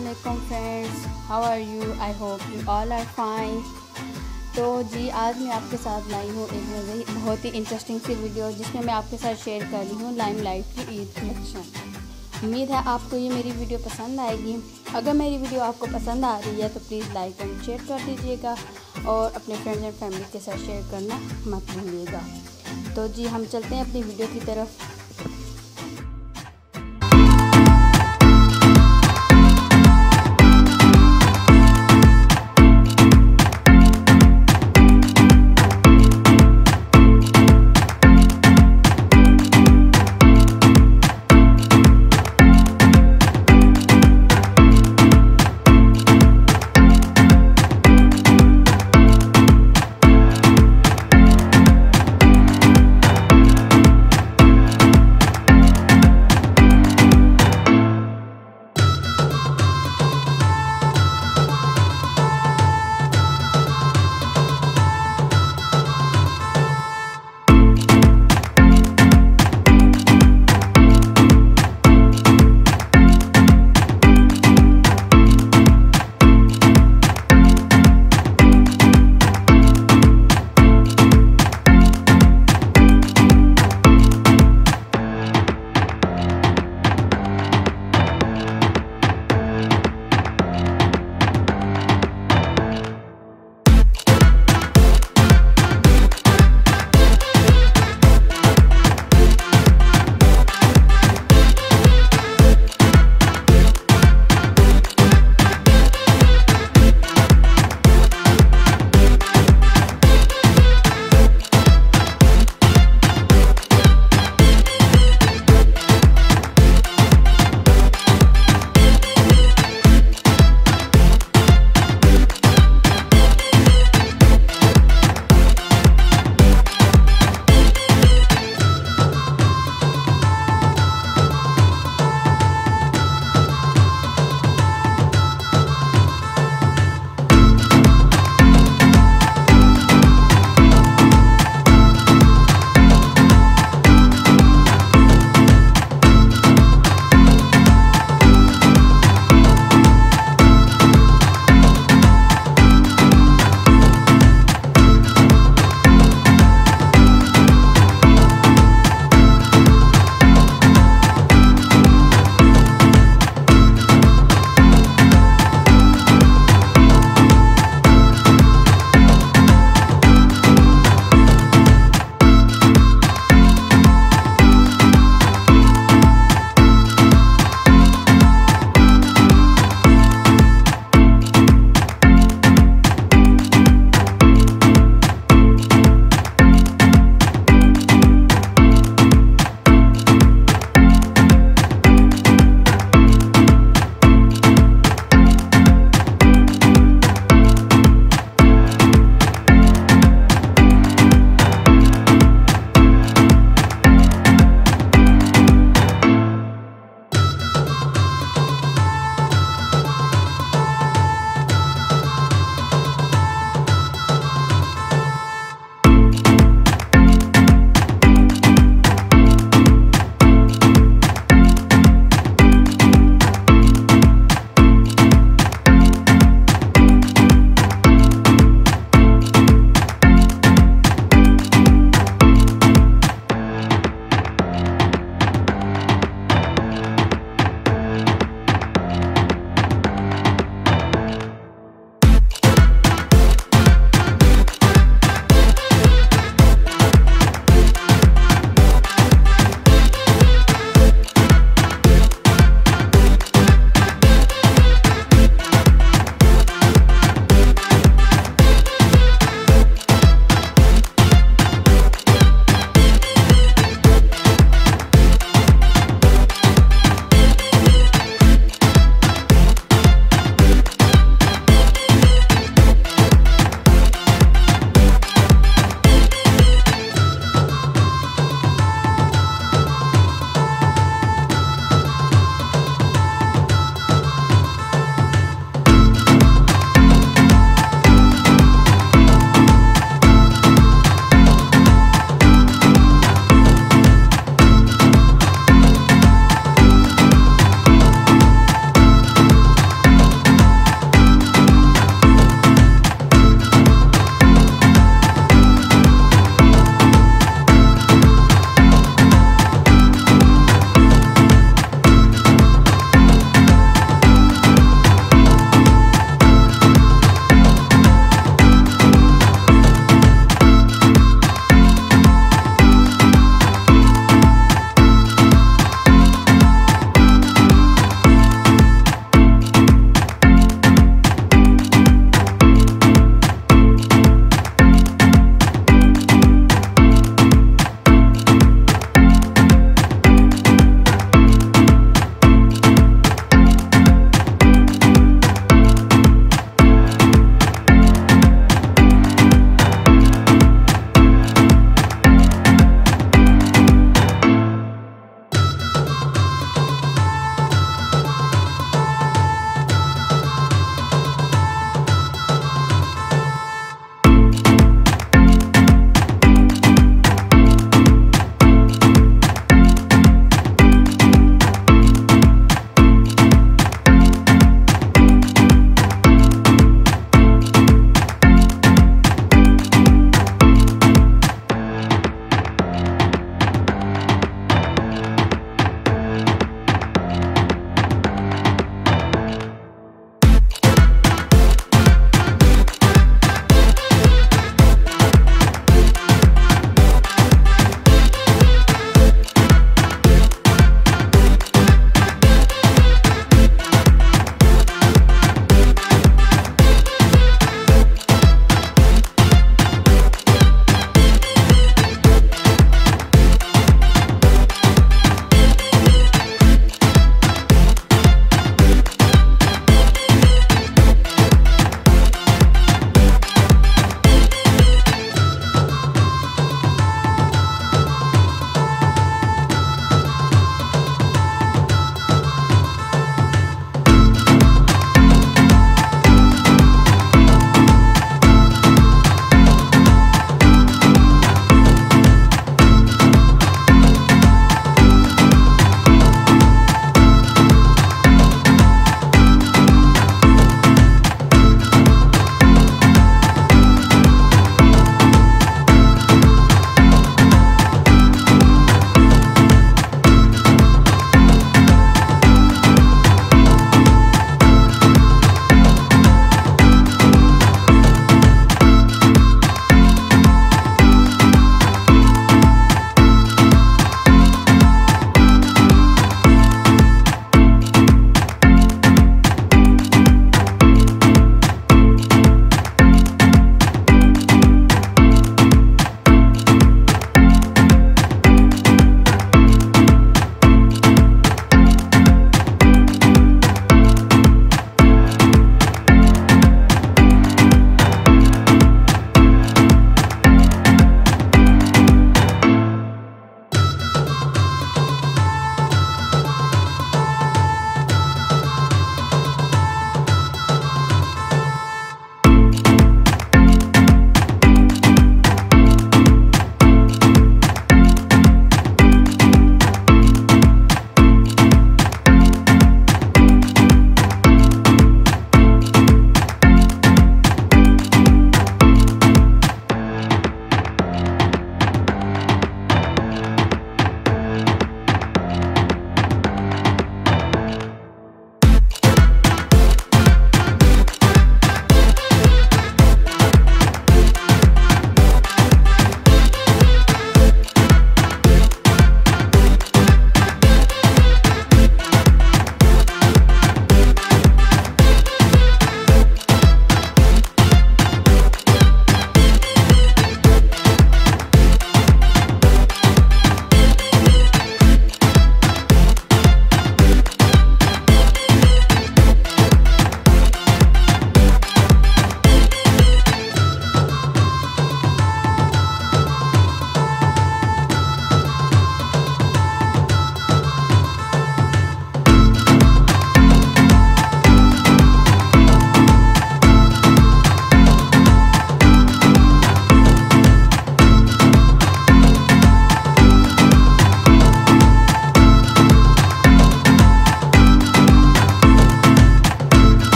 Assalamualaikum friends, how are you, I hope you all are fine. तो जी आज मैं आपके साथ लाई हूँ एक बहुत ही इंटरेस्टिंग सी वीडियो जिसमें मैं आपके साथ शेयर कर रही हूँ लाइमलाइट की ईद कलेक्शन। उम्मीद है आपको ये मेरी वीडियो पसंद आएगी। अगर मेरी वीडियो आपको पसंद आ रही है तो प्लीज़ लाइक एंड शेयर कर दीजिएगा और अपने फ्रेंड्स एंड फैमिली के साथ शेयर करना मत भूलिएगा। तो जी हम चलते हैं अपनी वीडियो की तरफ।